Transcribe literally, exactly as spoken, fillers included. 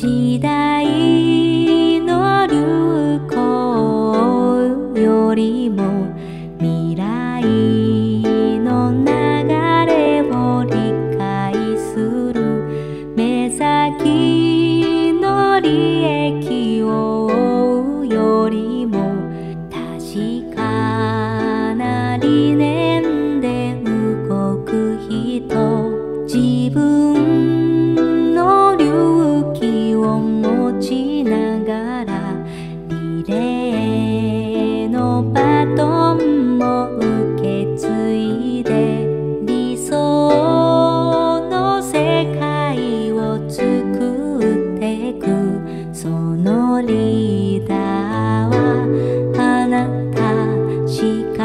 時代の流行よりも未来の流れを理解する目先の利益を追うよりも確かな理念で動く人自分リーダーはあなたしか